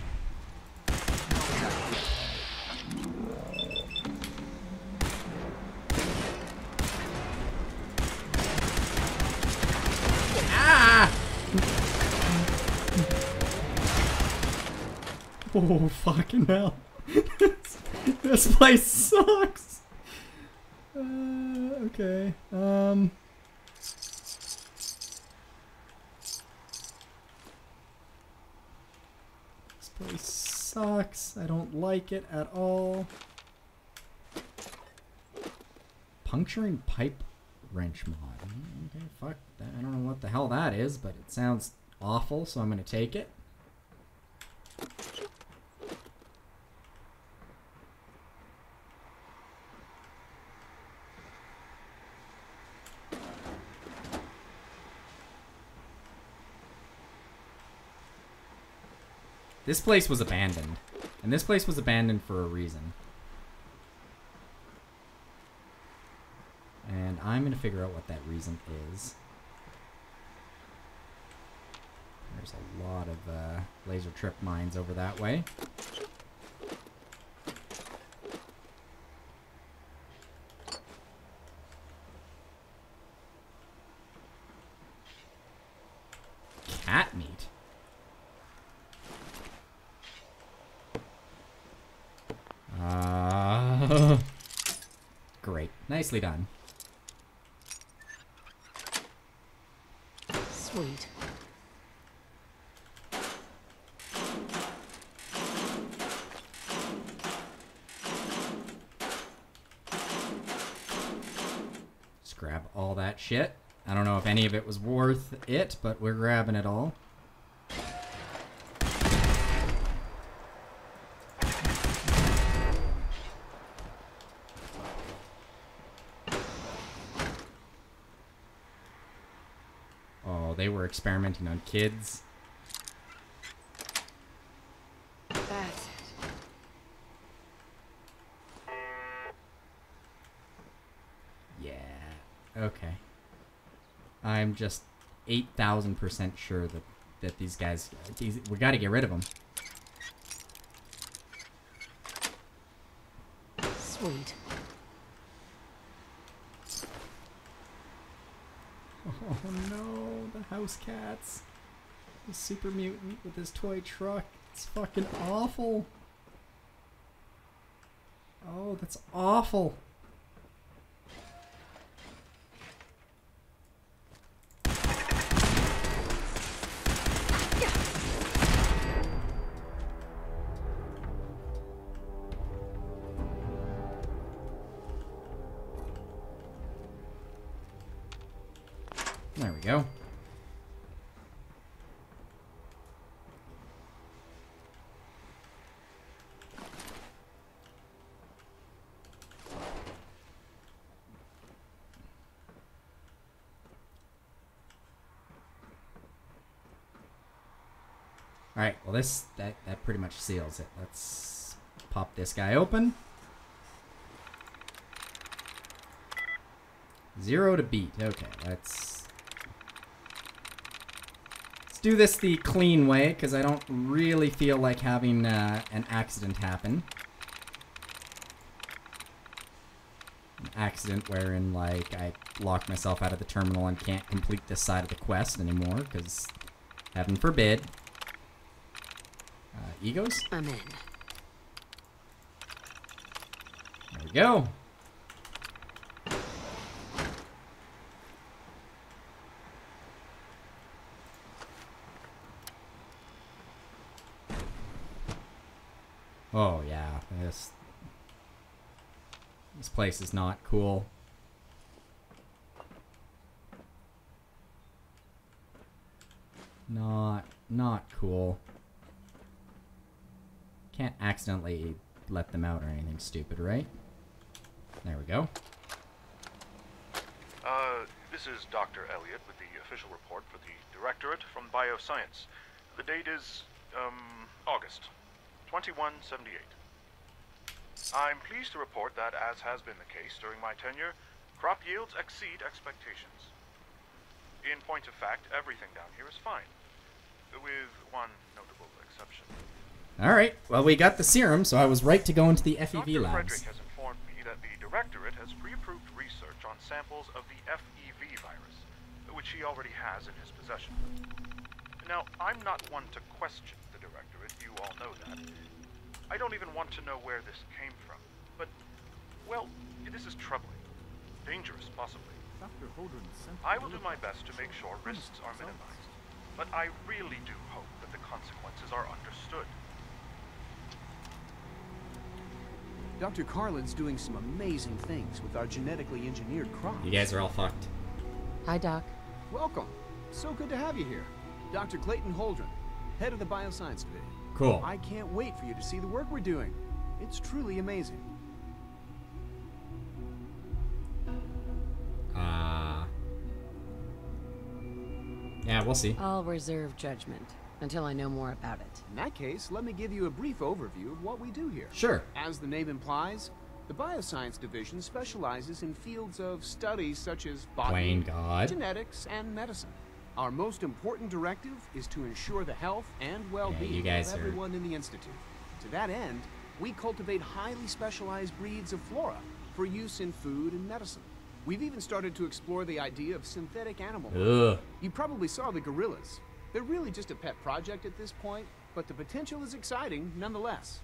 Oh, fucking hell. This place sucks. Okay. This place sucks. I don't like it at all. Puncturing pipe wrench mod. Okay, fuck that. I don't know what the hell that is, but it sounds awful, so I'm gonna take it. This place was abandoned, and this place was abandoned for a reason. And I'm gonna figure out what that reason is. There's a lot of laser trip mines over that way. Cat meat. Great. Nicely done. Sweet. Just grab all that shit. I don't know if any of it was worth it, but we're grabbing it all. They were experimenting on kids. That's it. Yeah. Okay. I'm just 8,000% sure that these guys... we gotta get rid of them. Sweet. Oh no, the house cats. The super mutant with his toy truck. It's fucking awful. Oh, that's awful. Alright, well that pretty much seals it. Let's pop this guy open. 0 to beat. Okay, let's do this the clean way, because I don't really feel like having an accident happen. An accident wherein, like, I lock myself out of the terminal and can't complete this side of the quest anymore, because, heaven forbid... Egos? I'm in. There we go. Oh yeah, this place is not cool. Not cool. Can't accidentally let them out or anything stupid, right? There we go. This is Dr. Elliot with the official report for the Directorate from Bioscience. The date is, August 2178. I'm pleased to report that, as has been the case during my tenure, crop yields exceed expectations. In point of fact, everything down here is fine, with one notable exception. Alright, well we got the serum, so I was right to go into the FEV labs. Dr. Frederick has informed me that the Directorate has pre-approved research on samples of the FEV virus, which he already has in his possession. Now, I'm not one to question the Directorate, you all know that. I don't even want to know where this came from, but, well, this is troubling. Dangerous, possibly. Dr. Holdren sent I will do my best to make sure risks are minimized, but I really do hope that the consequences are understood. Dr. Carlin's doing some amazing things with our genetically engineered crops. You guys are all fucked. Hi, Doc. Welcome. So good to have you here. Dr. Clayton Holdren, head of the Bioscience Division. Cool. I can't wait for you to see the work we're doing. It's truly amazing. Yeah, we'll see. I'll reserve judgment until I know more about it. In that case, let me give you a brief overview of what we do here. Sure. As the name implies, the Bioscience Division specializes in fields of study such as botany, genetics, and medicine. Our most important directive is to ensure the health and well-being of everyone in the Institute. To that end, we cultivate highly specialized breeds of flora for use in food and medicine. We've even started to explore the idea of synthetic animal life. You probably saw the gorillas. They're really just a pet project at this point, but the potential is exciting nonetheless.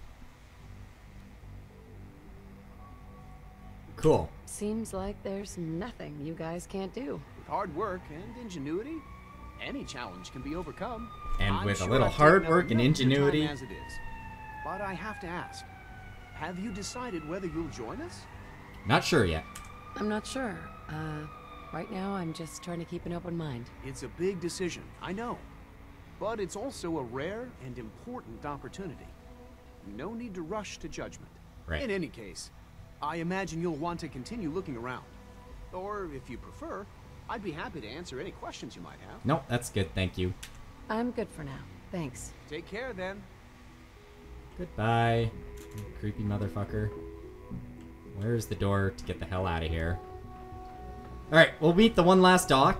Cool. Seems like there's nothing you guys can't do. With hard work and ingenuity, any challenge can be overcome. And with a little hard work and ingenuity. As it is. But I have to ask, have you decided whether you'll join us? Not sure yet. I'm not sure. Right now I'm just trying to keep an open mind. It's a big decision, I know. But it's also a rare and important opportunity. No need to rush to judgment. Right. In any case, I imagine you'll want to continue looking around. Or, if you prefer, I'd be happy to answer any questions you might have. No, that's good, thank you. I'm good for now, thanks. Take care, then. Goodbye, you creepy motherfucker. Where's the door to get the hell out of here? Alright, we'll meet the one last doc,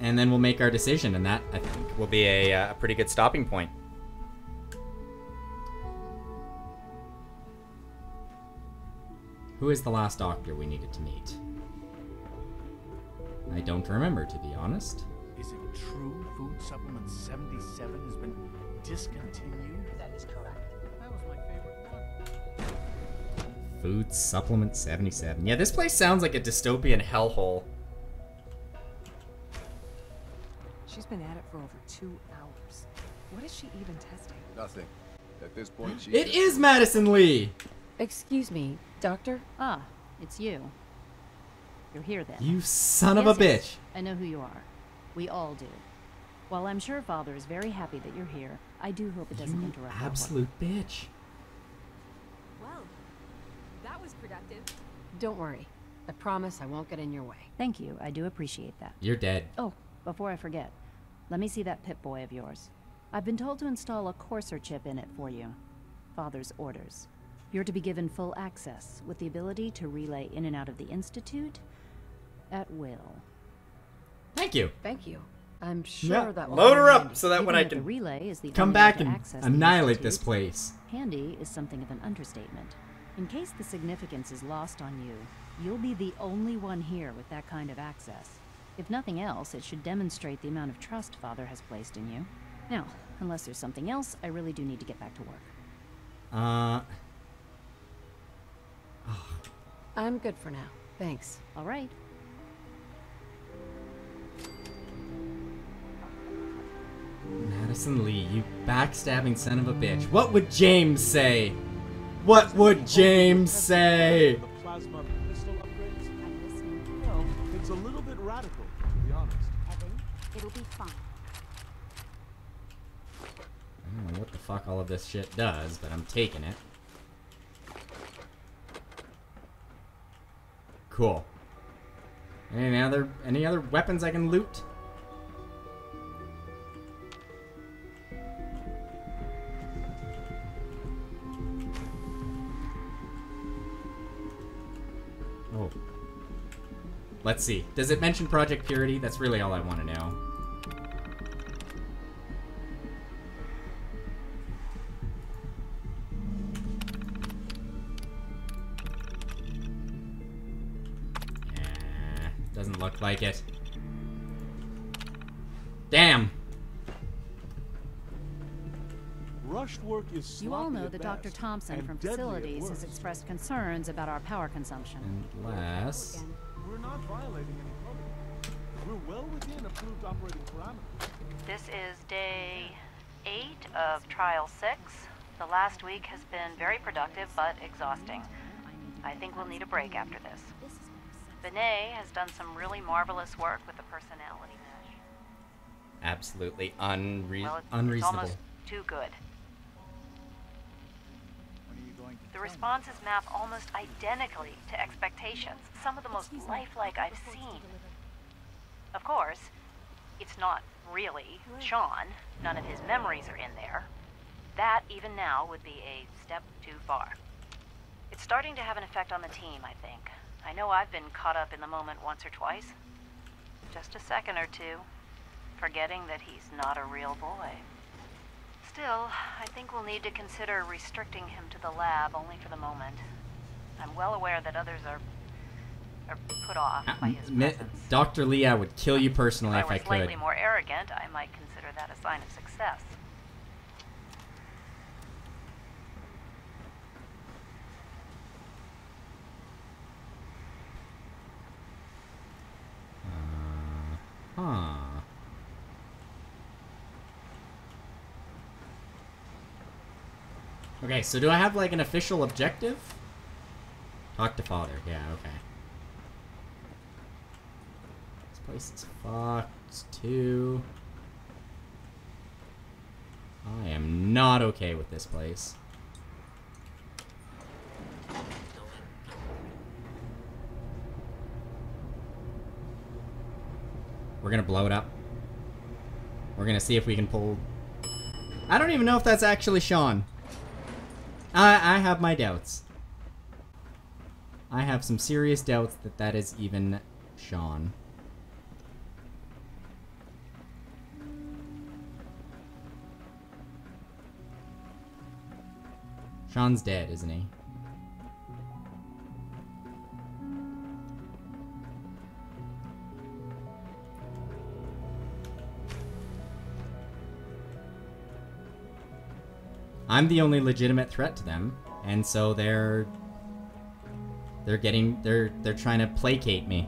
and then we'll make our decision, and that, I think, will be a pretty good stopping point. Who is the last doctor we needed to meet? I don't remember, to be honest. Is it true Food Supplement 77 has been discontinued? That is correct. That was my favorite one. Food Supplement 77. Yeah, this place sounds like a dystopian hellhole. She's been at it for over 2 hours. What is she even testing? Nothing. At this point, she... It is Madison Lee! Excuse me, Doctor? Ah, it's you. You're here then. You son of a bitch! I know who you are. We all do. While I'm sure Father is very happy that you're here, I do hope it doesn't interrupt. You absolute bitch. Productive. Don't worry. I promise I won't get in your way. Thank you. I do appreciate that. You're dead. Oh, before I forget, let me see that pit boy of yours. I've been told to install a Corser chip in it for you. Father's orders. You're to be given full access with the ability to relay in and out of the Institute at will. Thank you. Thank you. I'm sure that will load her up so that even when I can relay is the come back and annihilate this place. Handy is something of an understatement. In case the significance is lost on you, you'll be the only one here with that kind of access. If nothing else, it should demonstrate the amount of trust Father has placed in you. Now, unless there's something else, I really do need to get back to work. I'm good for now. Thanks. All right. Madison Lee, you backstabbing son of a bitch. What would James say? What would James say? It's a little bit radical, to be honest. It'll be fine. I don't know what the fuck all of this shit does, but I'm taking it. Cool. Any other weapons I can loot? Let's see. Does it mention Project Purity? That's really all I want to know. Eh, doesn't look like it. Damn! Rushed work is you all know that Dr. Thompson from Facilities has expressed concerns about our power consumption. Unless... We're not violating any protocol. We're well within approved operating parameters. This is day 8 of trial 6. The last week has been very productive but exhausting. I think we'll need a break after this. Benet has done some really marvelous work with the personality match. Absolutely unreasonable. It's almost too good. The responses map almost identically to expectations, some of the most lifelike I've seen. Of course, it's not really Sean. None of his memories are in there. That, even now, would be a step too far. It's starting to have an effect on the team, I think. I know I've been caught up in the moment once or twice. Just a second or two, forgetting that he's not a real boy. Still, I think we'll need to consider restricting him to the lab only for the moment. I'm well aware that others are put off by his presence. Dr. Lee, I would kill you personally if I could. If I were slightly more arrogant, I might consider that a sign of success. Okay, so do I have, like, an official objective? Talk to Father. Yeah, okay. This place is fucked, too. I am not okay with this place. We're gonna blow it up. We're gonna see if we can pull... I don't even know if that's actually Sean. I have my doubts. I have some serious doubts that that is even Sean. Sean's dead, isn't he? I'm the only legitimate threat to them, and so they're trying to placate me.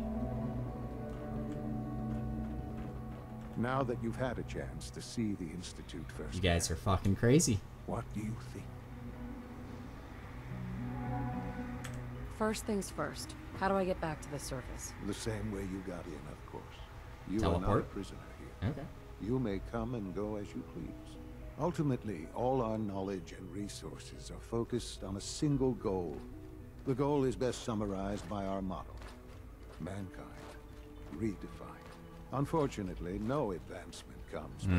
Now that you've had a chance to see the Institute first, you guys are fucking crazy. What do you think? First things first. How do I get back to the surface? The same way you got in, of course. You teleport? Are not a prisoner here. Okay. You may come and go as you please. Ultimately, all our knowledge and resources are focused on a single goal. The goal is best summarized by our motto: mankind, redefined. Unfortunately, no advancement comes without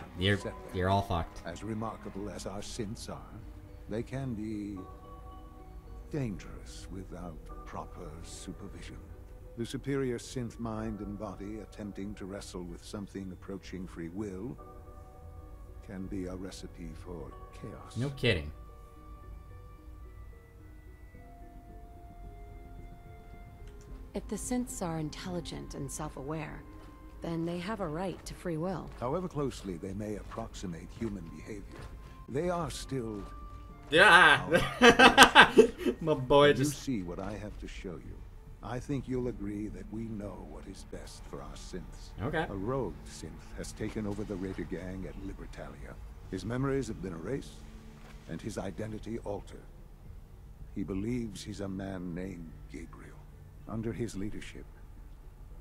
occasion. Yeah, you're all fucked. As remarkable as our synths are, they can be dangerous without proper supervision. The superior synth mind and body attempting to wrestle with something approaching free will can be a recipe for chaos. No kidding. If the synths are intelligent and self-aware, then they have a right to free will. However closely they may approximate human behavior, they are still... Yeah! My boy just... You see what I have to show you. I think you'll agree that we know what is best for our synths. Okay. A rogue synth has taken over the raider gang at Libertalia. His memories have been erased, and his identity altered. He believes he's a man named Gabriel. Under his leadership,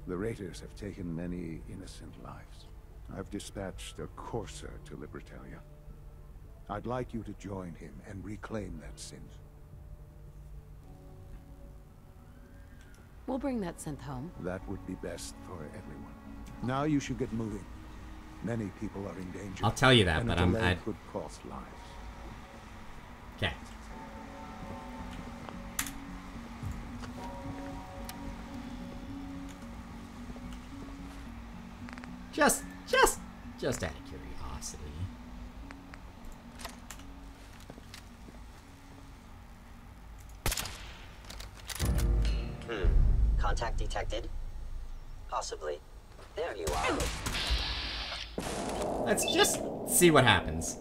the raiders have taken many innocent lives. I've dispatched a Corser to Libertalia. I'd like you to join him and reclaim that synth. We'll bring that synth home. That would be best for everyone. Now you should get moving. Many people are in danger. I'll tell you that, but I'm... That could cost lives. Okay. Just out of curiosity. Contact detected? Possibly. There you are. Let's just see what happens.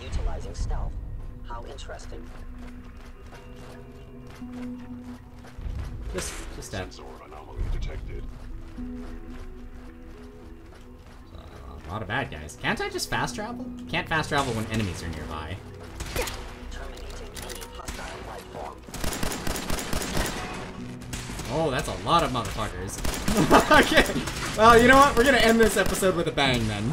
Utilizing stealth. How interesting. Just that. Sensor anomaly detected. A lot of bad guys. Can't I just fast travel? Can't fast travel when enemies are nearby. Oh, that's a lot of motherfuckers. Okay. Well, you know what? We're gonna end this episode with a bang then.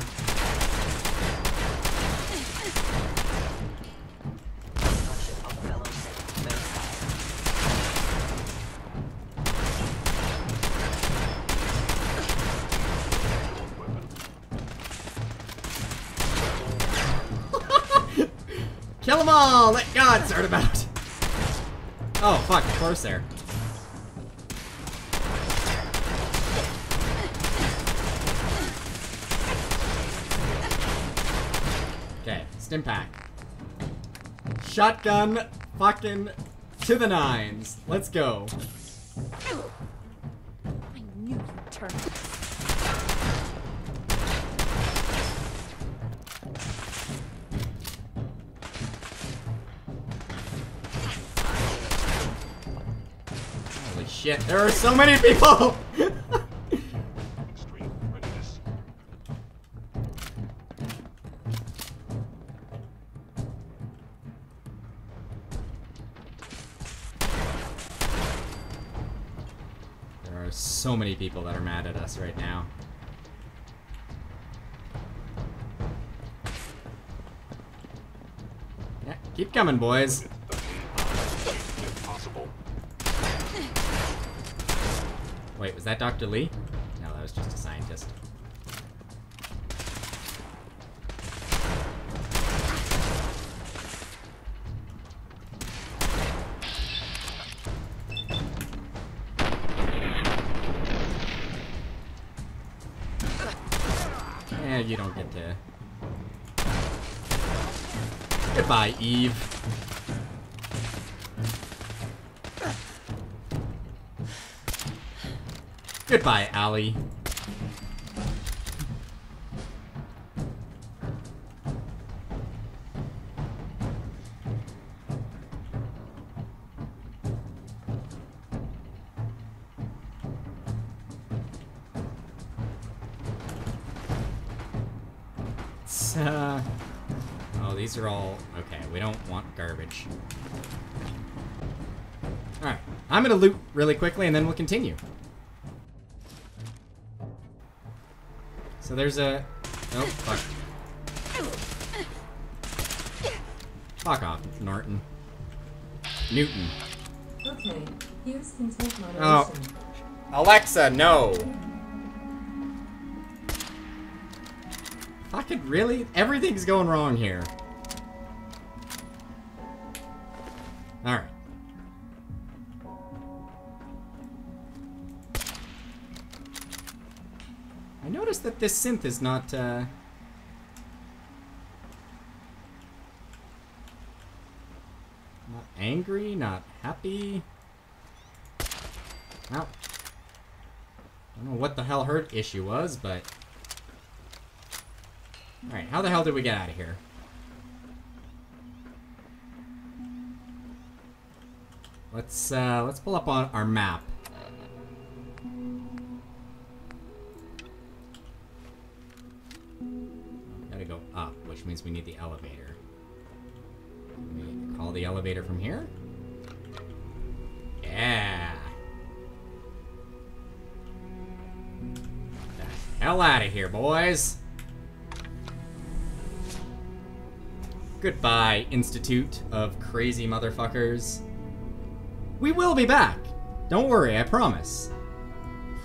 Kill them all! Let God sort them out! Oh, fuck, Corsair. Okay, Stimpak. Shotgun fucking to the nines. Let's go. I knew you'd turn. Shit, there are so many people! There are so many people that are mad at us right now. Yeah, keep coming, boys. Wait, was that Dr. Lee? No, that was just a scientist. Eh, you don't get to... Goodbye, Eve. Goodbye, Allie. Oh, these are all... Okay, we don't want garbage. Alright, I'm gonna loot really quickly and then we'll continue. So there's a... Oh, fuck. Fuck off, Norton. Newton. Okay, here's consent moderation. Oh. Alexa, no! Fucking really? Everything's going wrong here. Alright. I noticed that this synth is not, not angry, not happy. Ow. I don't know what the hell her issue was, but... Alright, how the hell did we get out of here? Let's pull up on our map. Go up, which means we need the elevator. We call the elevator from here. Yeah. Get the hell out of here, boys. Goodbye, Institute of Crazy Motherfuckers. We will be back. Don't worry, I promise.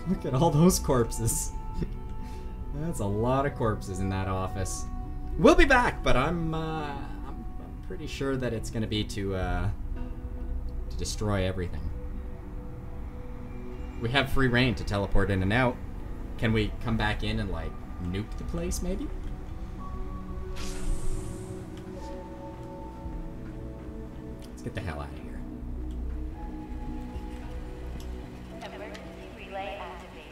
Look at all those corpses. That's a lot of corpses in that office. We'll be back, but I'm pretty sure that it's gonna be to destroy everything. We have free reign to teleport in and out. Can we come back in and like nuke the place, maybe? Let's get the hell out of here. Emergency relay activated.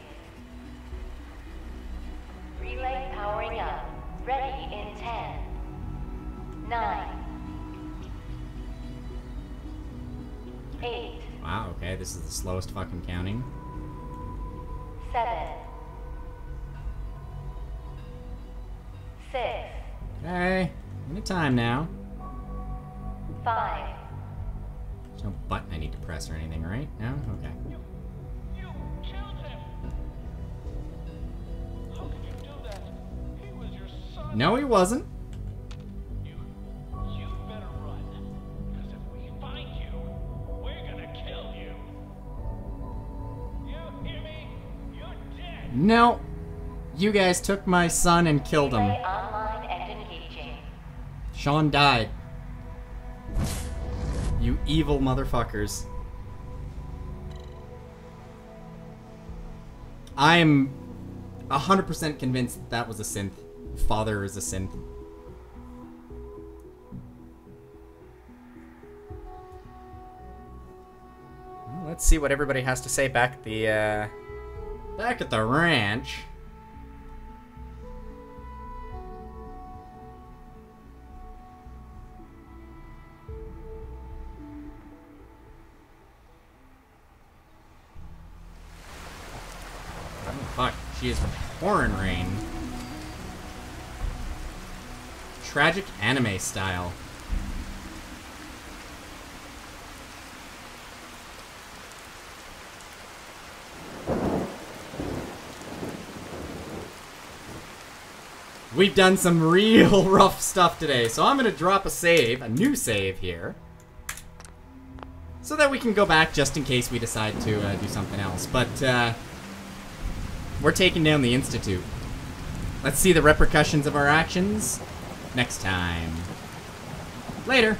Relay powering up. Ready in 10, 9, 8. Wow, okay, this is the slowest fucking counting. 7. 6. Hey, any time now. 5. There's no button I need to press or anything, right? No? Okay. You killed him! How could you do that? He was your son! No, he wasn't. You better run, because if we find you, we're gonna kill you. You hear me? You're dead! No! You guys took my son and killed him. Sean died. You evil motherfuckers. I'm 100% convinced that, was a synth. Father is a synth. Well, let's see what everybody has to say back at the ranch. She is pouring rain. Tragic anime style. We've done some real rough stuff today, so I'm gonna drop a save, a new save here. So that we can go back just in case we decide to do something else, but we're taking down the Institute. Let's see the repercussions of our actions next time. Later.